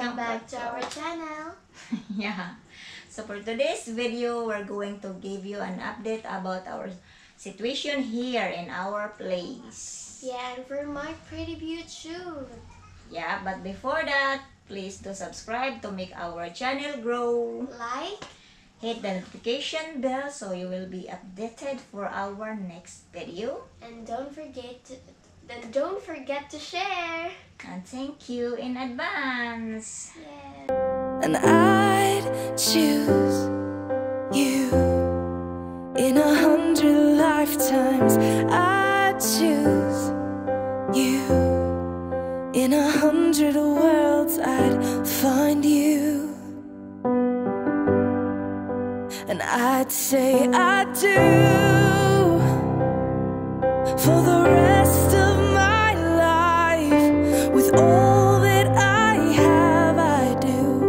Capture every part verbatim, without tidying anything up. Welcome back to our channel. Yeah. So for today's video, we're going to give you an update about our situation here in our place. Yeah, and for my pretty YouTube. Yeah, but before that, please do subscribe to make our channel grow. Like. Hit the notification bell so you will be updated for our next video. And don't forget to Then don't forget to share. And thank you in advance. Yeah. And I'd choose you in a hundred lifetimes. I'd choose you in a hundred worlds. I'd find you, and I'd say I do for the rest of. All that I have, I do.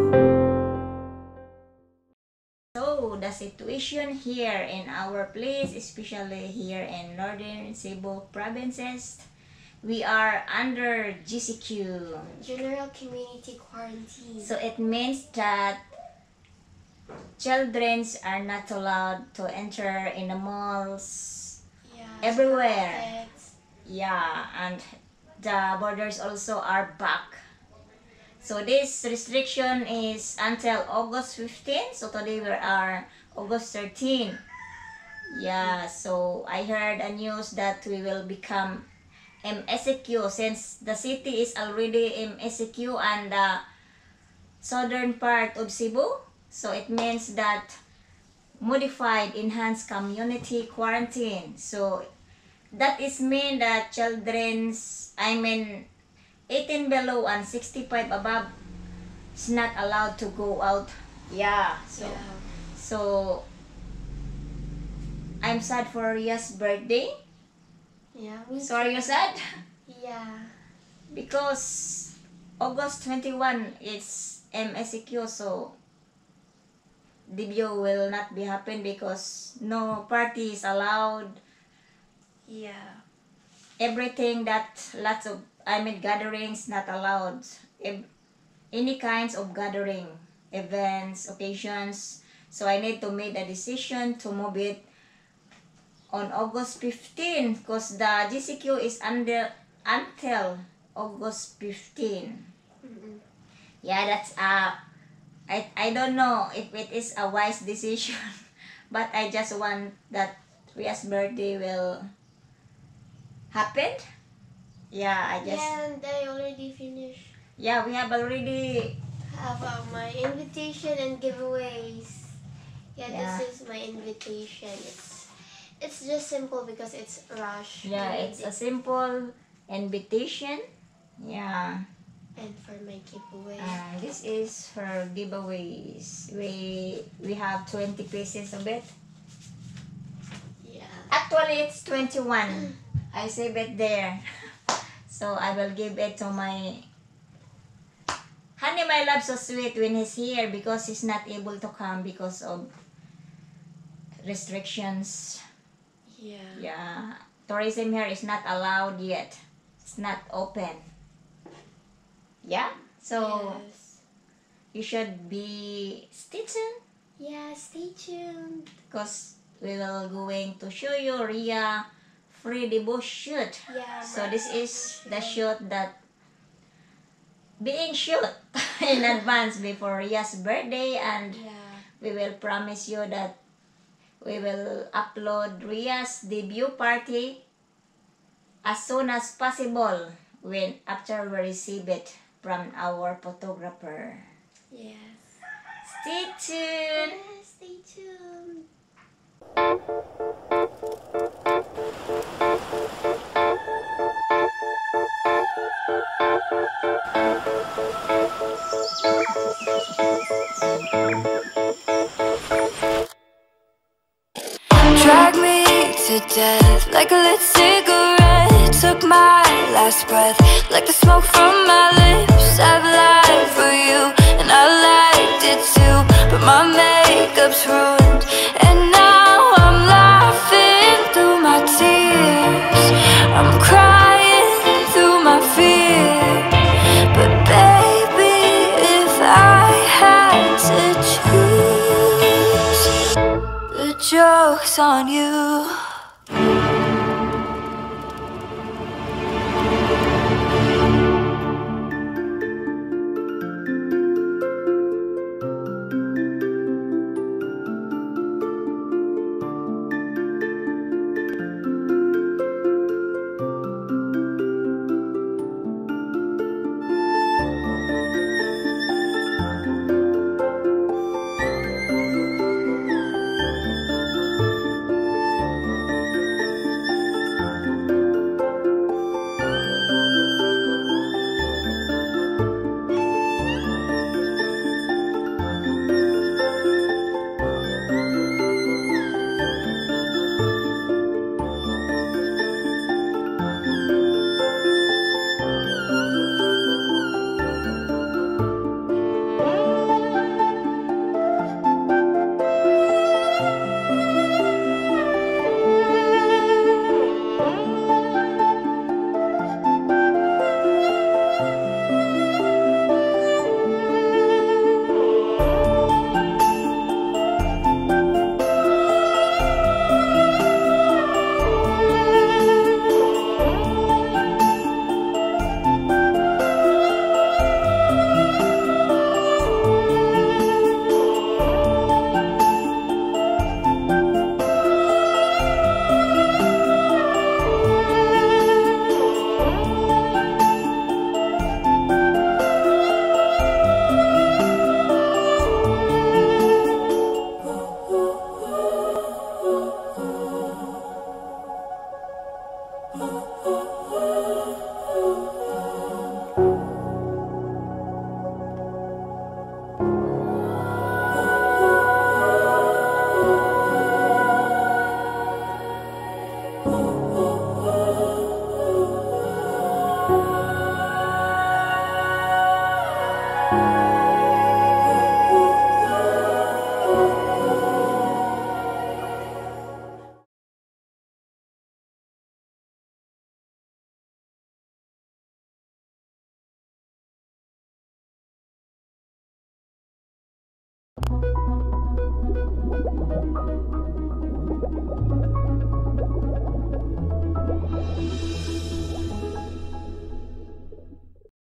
So the situation here in our place, especially here in Northern Cebu provinces, we are under G C Q, General Community Quarantine. So it means that children are not allowed to enter in the malls, yeah, everywhere. Yeah, and the borders also are back. So this restriction is until August fifteenth. So today we are August thirteenth. Yeah, so I heard a news that we will become M S E Q since the city is already M S E Q and the southern part of Cebu. So it means that modified enhanced community quarantine. So that is mean that children's, I mean, eighteen below and sixty-five above is not allowed to go out. Yeah. So, yeah. So I'm sad for Rhea's birthday. Yeah. So are you sad? Yeah. Because August twenty-first is M S E Q, so debut will not be happen because no party is allowed. Yeah, everything that lots of I mean gatherings not allowed. If any kinds of gathering, events, occasions. So I need to make a decision to move it on August fifteenth because the G C Q is under until August fifteenth. Mm-hmm. Yeah, that's uh I I don't know if it is a wise decision, but I just want that Rhea's birthday will happened. Yeah, I just. Yeah, and I already finished. Yeah, we have already have uh, my invitation and giveaways. Yeah, yeah, this is my invitation. It's it's just simple because it's rush. Yeah, it's a simple invitation. Yeah. And for my giveaway. Uh, this is for giveaways. We we have twenty pieces of it. Yeah. Actually, it's twenty-one. I save it there. So I will give it to my honey, my love, so sweet when he's here because he's not able to come because of restrictions. Yeah. Yeah. Tourism here is not allowed yet. It's not open. Yeah? So yes. You should be stay tuned. Yeah, stay tuned. Because we will going to show you Rhea free debut shoot. Yeah, so this is the shoot that being shoot in advance before Rhea's birthday, and yeah, we will promise you that we will upload Rhea's debut party as soon as possible when after we receive it from our photographer. Yes. Stay tuned. Yeah, stay tuned. Drag me to death like a lit cigarette. Took my last breath like the smoke from my lips. I've lied for you and I liked it too, but my makeup's ruined and now I'm laughing through my tears. I'm crying through my fear, but baby, if focus on you. Thank you.